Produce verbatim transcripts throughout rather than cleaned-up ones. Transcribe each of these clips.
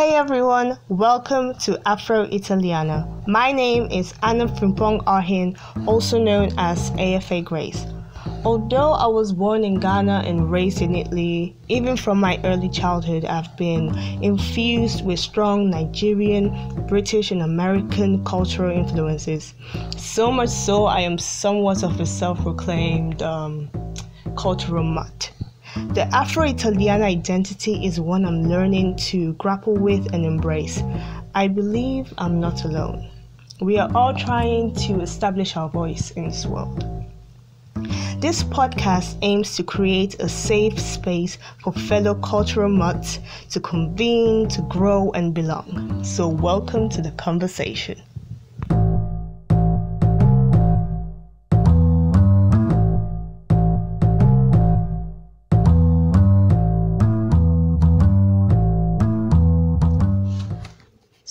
Hey everyone, welcome to Afro-Italiana. My name is Anna Frimpong-Arhin, also known as A F A Grace. Although I was born in Ghana and raised in Italy, even from my early childhood I've been infused with strong Nigerian, British and American cultural influences. So much so I am somewhat of a self-proclaimed um, cultural mutt. The Afro-Italiana identity is one I'm learning to grapple with and embrace. I believe I'm not alone. We are all trying to establish our voice in this world. This podcast aims to create a safe space for fellow cultural mutts to convene, to grow and belong. So welcome to the conversation.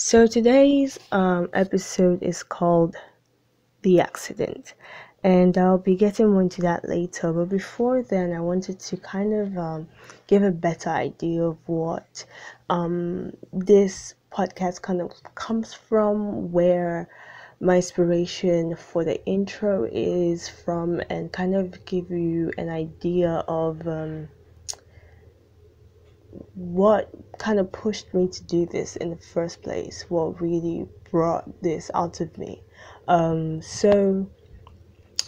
So today's um, episode is called The Accident, and I'll be getting more into that later. But before then, I wanted to kind of um, give a better idea of what um, this podcast kind of comes from, where my inspiration for the intro is from, and kind of give you an idea of um, what kind of pushed me to do this in the first place, what really brought this out of me. Um, so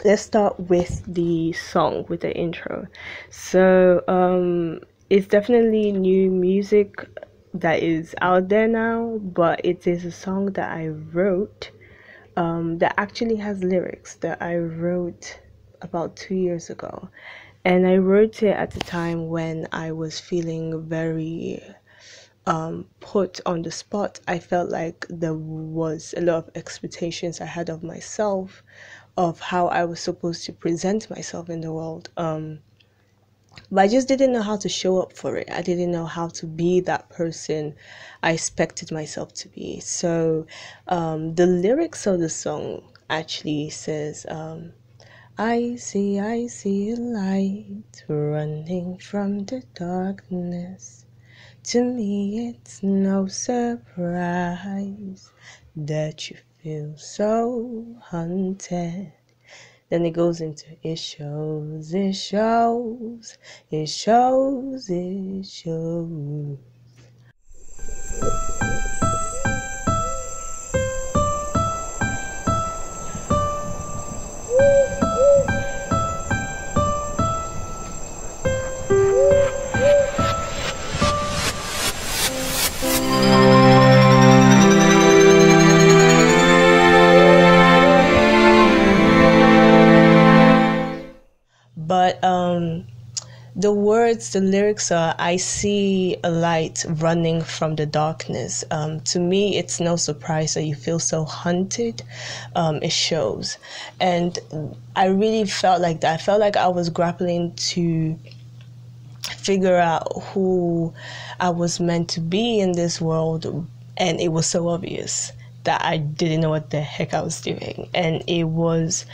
let's start with the song, with the intro. So um, it's definitely new music that is out there now, but it is a song that I wrote um, that actually has lyrics that I wrote about two years ago. And I wrote it at the time when I was feeling very um, put on the spot. I felt like there was a lot of expectations I had of myself, of how I was supposed to present myself in the world. Um, but I just didn't know how to show up for it. I didn't know how to be that person I expected myself to be. So um, the lyrics of the song actually says... Um, I see, I see a light running from the darkness. To me it's no surprise that you feel so haunted. Then it goes into, it shows, it shows, it shows, it shows. But um, the words, the lyrics are, I see a light running from the darkness. Um, to me, it's no surprise that you feel so haunted. Um, it shows. And I really felt like that. I felt like I was grappling to figure out who I was meant to be in this world. And it was so obvious that I didn't know what the heck I was doing. And it was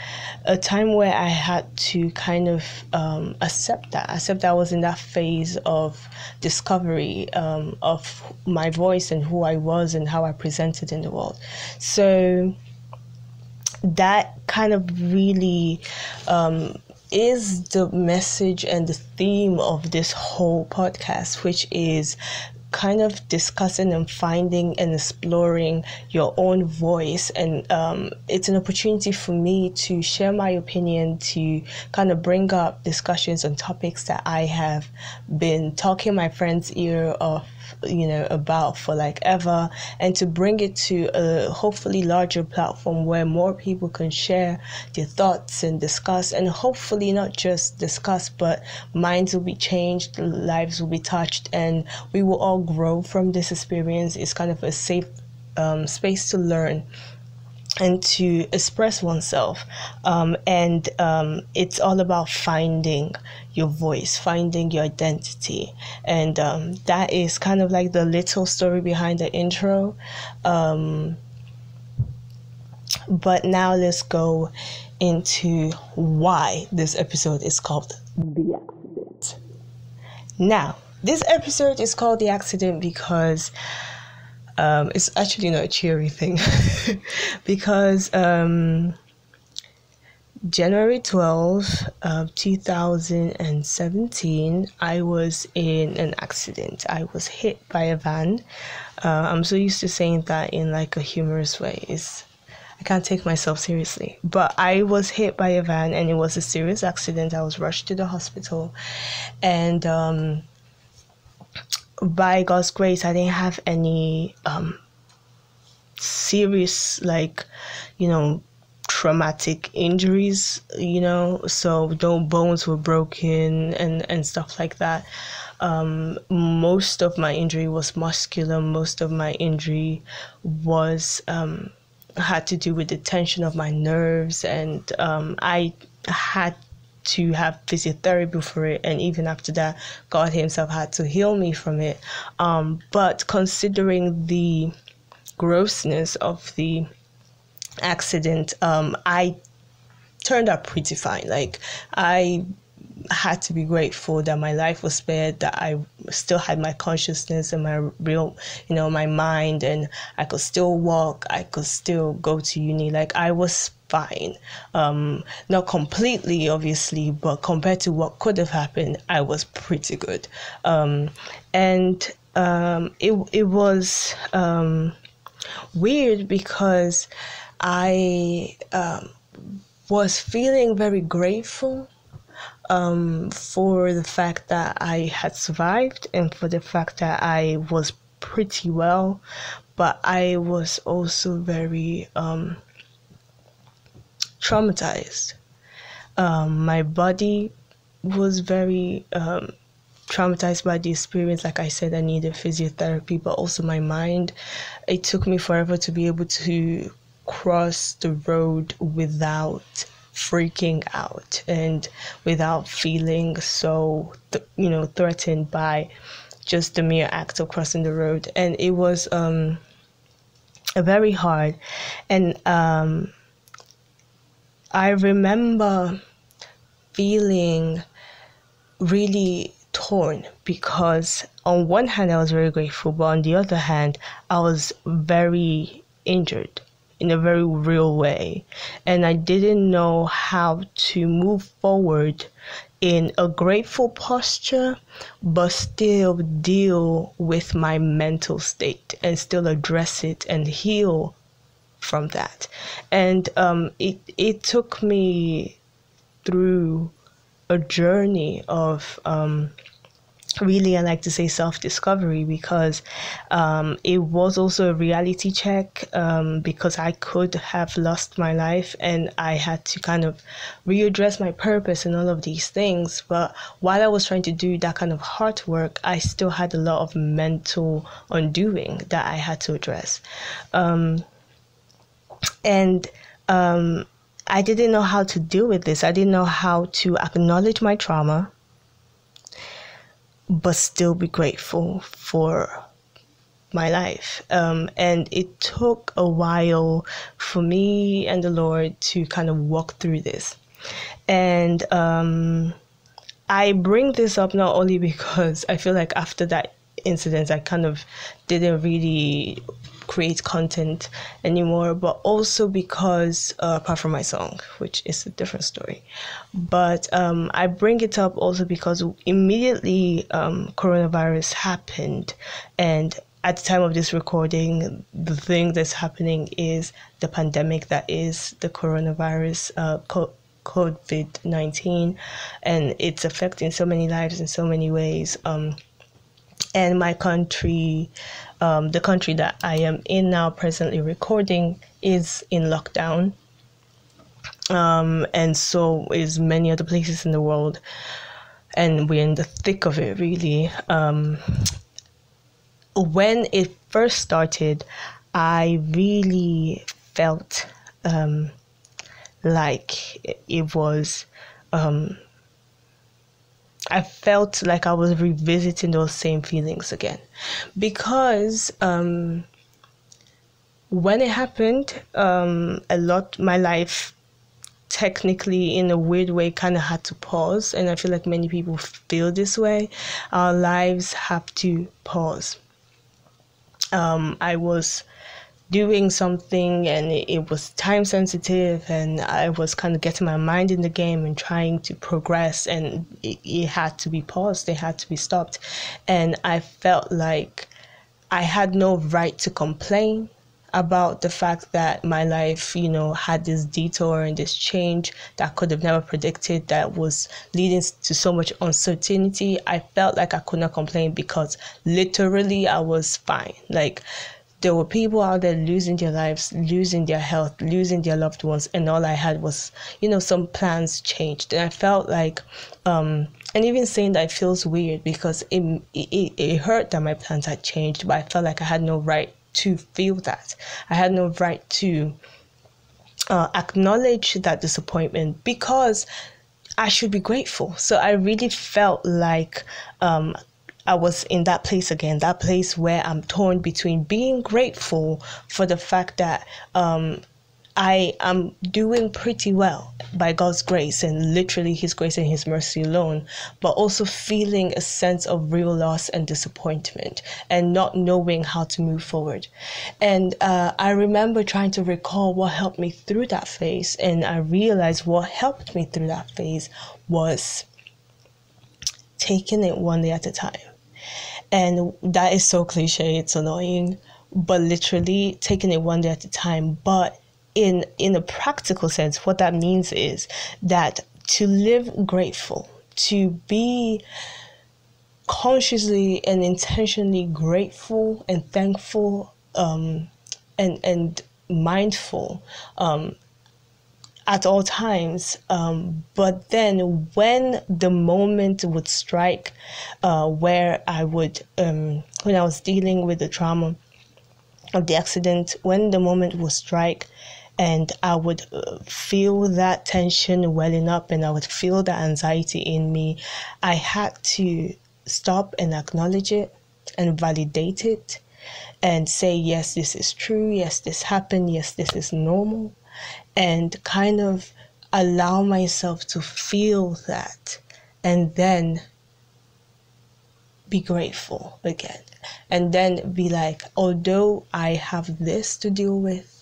a time where I had to kind of um, accept that. Accept that I was in that phase of discovery um, of my voice and who I was and how I presented in the world. So that kind of really um, is the message and the theme of this whole podcast, which is kind of discussing and finding and exploring your own voice. And um, it's an opportunity for me to share my opinion, to kind of bring up discussions on topics that I have been talking my friends' ear off, you know, about for like ever, and to bring it to a hopefully larger platform where more people can share their thoughts and discuss, and hopefully not just discuss, but minds will be changed, lives will be touched, and we will all grow from this experience. It's kind of a safe um, space to learn and to express oneself. Um, and um, it's all about finding your voice, finding your identity. And um, that is kind of like the little story behind the intro. Um, but now let's go into why this episode is called The Accident. Now, this episode is called The Accident because um, it's actually not a cheery thing because um, January twelfth, uh, two thousand seventeen, I was in an accident. I was hit by a van. Uh, I'm so used to saying that in like a humorous way. It's, I can't take myself seriously. But I was hit by a van and it was a serious accident. I was rushed to the hospital. And um, by God's grace, I didn't have any um, serious, like, you know, traumatic injuries, you know, so no bones were broken and, and stuff like that. Um, most of my injury was muscular. Most of my injury was um, had to do with the tension of my nerves, and um, I had to have physiotherapy for it, and even after that, God himself had to heal me from it. Um, but considering the grossness of the accident, um I turned out pretty fine. Like, I had to be grateful that my life was spared, that I still had my consciousness and my real, you know, my mind, and I could still walk, I could still go to uni. Like, I was fine. Um not completely, obviously, but compared to what could have happened, I was pretty good. Um and um it it was um weird because I um, was feeling very grateful um, for the fact that I had survived and for the fact that I was pretty well, but I was also very um, traumatized. Um, my body was very um, traumatized by the experience. Like I said, I needed physiotherapy, but also my mind. It took me forever to be able to cross the road without freaking out and without feeling so, th you know, threatened by just the mere act of crossing the road. And it was um, very hard. And um, I remember feeling really torn because on one hand I was very grateful, but on the other hand I was very injured in a very real way, and I didn't know how to move forward in a grateful posture but still deal with my mental state and still address it and heal from that. And um, it, it took me through a journey of um, really, I like to say, self-discovery, because um, it was also a reality check, um, because I could have lost my life and I had to kind of readdress my purpose and all of these things. But while I was trying to do that kind of hard work, I still had a lot of mental undoing that I had to address. Um, and um, I didn't know how to deal with this. I didn't know how to acknowledge my trauma but still be grateful for my life. Um, and it took a while for me and the Lord to kind of walk through this. And um, I bring this up not only because I feel like after that incident, I kind of didn't really create content anymore, but also because uh, apart from my song, which is a different story, but um, I bring it up also because immediately um, coronavirus happened, and at the time of this recording, the thing that's happening is the pandemic that is the coronavirus, uh, COVID nineteen, and it's affecting so many lives in so many ways. Um, And my country, um, the country that I am in now, presently recording, is in lockdown. Um, and so is many other places in the world. And we're in the thick of it, really. Um, when it first started, I really felt um, like it was... Um, I felt like I was revisiting those same feelings again, because um, when it happened, um, a lot, my life technically in a weird way kind of had to pause, and I feel like many people feel this way. Our lives have to pause. um, I was doing something and it was time sensitive and I was kind of getting my mind in the game and trying to progress, and it, it had to be paused, it had to be stopped. And I felt like I had no right to complain about the fact that my life, you know, had this detour and this change that I could have never predicted, that was leading to so much uncertainty. I felt like I could not complain because literally I was fine. Like, there were people out there losing their lives, losing their health, losing their loved ones, and all I had was, you know, some plans changed. And I felt like, um, and even saying that it feels weird because it, it, it hurt that my plans had changed, but I felt like I had no right to feel that. I had no right to uh, acknowledge that disappointment because I should be grateful. So I really felt like um, I was in that place again, that place where I'm torn between being grateful for the fact that um, I am doing pretty well by God's grace and literally His grace and His mercy alone, but also feeling a sense of real loss and disappointment and not knowing how to move forward. And uh, I remember trying to recall what helped me through that phase, and I realized what helped me through that phase was taking it one day at a time. And that is so cliche, it's annoying, but literally taking it one day at a time. But in in a practical sense, what that means is that to live grateful, to be consciously and intentionally grateful and thankful um, and, and mindful um, at all times, um, but then when the moment would strike, uh, where I would, um, when I was dealing with the trauma of the accident, when the moment would strike and I would uh, feel that tension welling up and I would feel the anxiety in me, I had to stop and acknowledge it and validate it and say, yes, this is true, yes, this happened, yes, this is normal. And kind of allow myself to feel that and then be grateful again. And then be like, although I have this to deal with,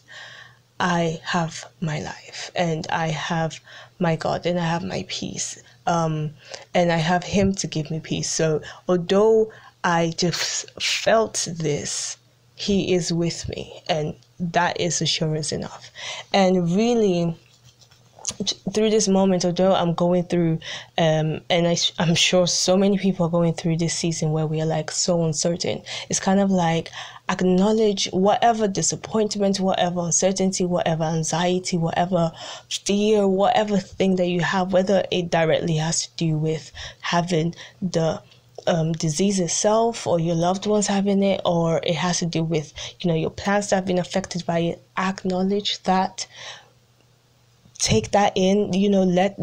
I have my life and I have my God and I have my peace. Um, and I have Him to give me peace. So although I just felt this, He is with me, and that is assurance enough. And really, through this moment, although I'm going through, um, and I, I'm sure so many people are going through this season where we are like so uncertain, it's kind of like acknowledge whatever disappointment, whatever uncertainty, whatever anxiety, whatever fear, whatever thing that you have, whether it directly has to do with having the Um, disease itself or your loved ones having it, or it has to do with, you know, your plans that have been affected by it. Acknowledge that, take that in, you know, let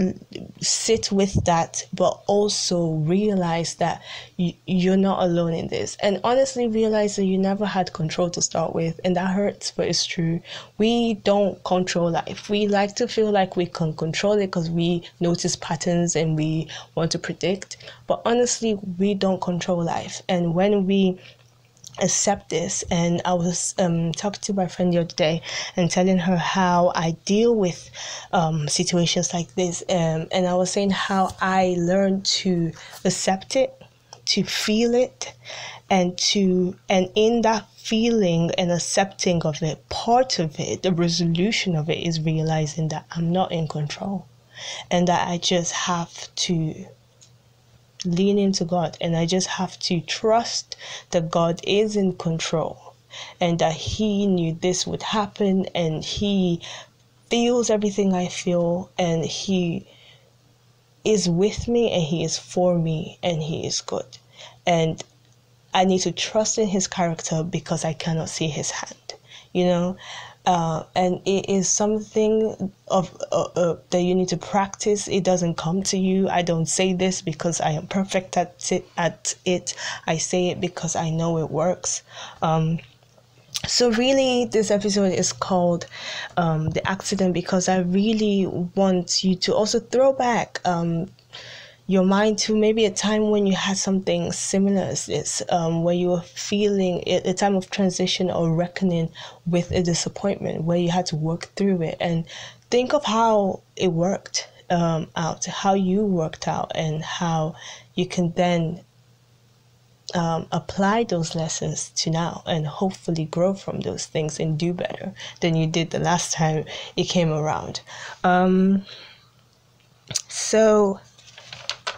sit with that, but also realize that you, you're not alone in this, and honestly realize that you never had control to start with, and that hurts, but it's true. We don't control life. We like to feel like we can control it because we notice patterns and we want to predict, but honestly we don't control life. And when we accept this, and I was um talking to my friend the other day and telling her how I deal with um situations like this, um and I was saying how I learned to accept it, to feel it, and to and in that feeling and accepting of it, part of it, the resolution of it, is realizing that I'm not in control and that I just have to lean into God, and I just have to trust that God is in control and that He knew this would happen and He feels everything I feel and He is with me and He is for me and He is good. And I need to trust in His character because I cannot see His hand, you know. Uh, and it is something of uh, uh, that you need to practice. It doesn't come to you. I don't say this because I am perfect at it. At it. I say it because I know it works. Um, so really, this episode is called um, The Accident because I really want you to also throw back um, your mind to maybe a time when you had something similar as this, um, where you were feeling it, a time of transition or reckoning with a disappointment, where you had to work through it, and think of how it worked um, out, how you worked out, and how you can then um, apply those lessons to now and hopefully grow from those things and do better than you did the last time it came around. Um, so...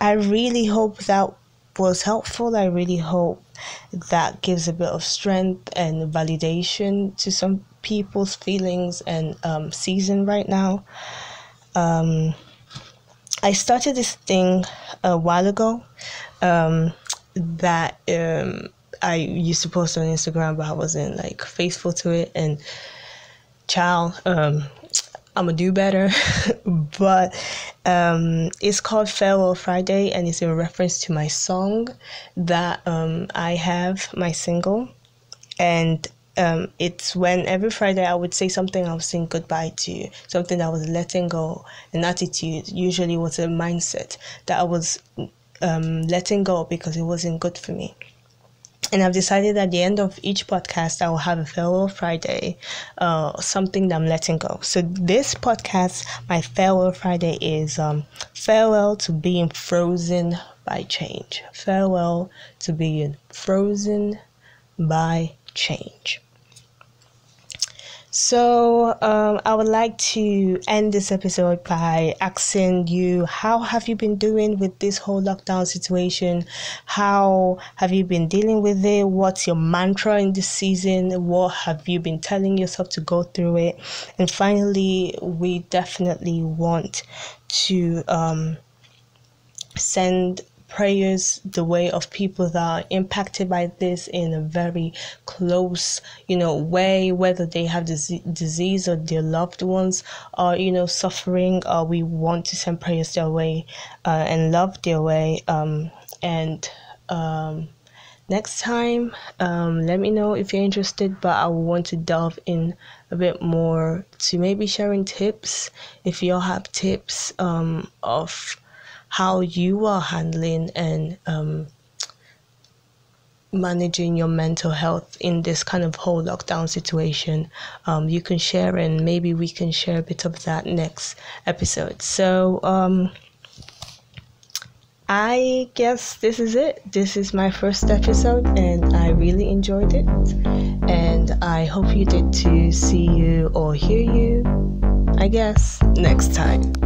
I really hope that was helpful. I really hope that gives a bit of strength and validation to some people's feelings and um, season right now. Um, I started this thing a while ago um, that um, I used to post on Instagram, but I wasn't like faithful to it. And child, um, I'm going to do better. But um, it's called Farewell Friday, and it's in reference to my song that um, I have, my single. And um, it's when every Friday I would say something I was saying goodbye to, something that I was letting go, an attitude, usually was a mindset that I was um, letting go because it wasn't good for me. And I've decided at the end of each podcast, I will have a Farewell Friday, uh, something that I'm letting go. So this podcast, my Farewell Friday, is um, farewell to being frozen by change. Farewell to being frozen by change. So um, I would like to end this episode by asking you, how have you been doing with this whole lockdown situation? How have you been dealing with it? What's your mantra in this season? What have you been telling yourself to go through it? And finally, we definitely want to um, send prayers the way of people that are impacted by this in a very close, you know, way, whether they have this disease or their loved ones are, you know, suffering. Or uh, we want to send prayers their way uh, and love their way. Um, and um, next time, um, let me know if you're interested, but I want to delve in a bit more to maybe sharing tips. If you all have tips um, of how you are handling and um, managing your mental health in this kind of whole lockdown situation, um, you can share, and maybe we can share a bit of that next episode. So um, I guess this is it. This is my first episode, and I really enjoyed it, and I hope you did too. See you or hear you, I guess, next time.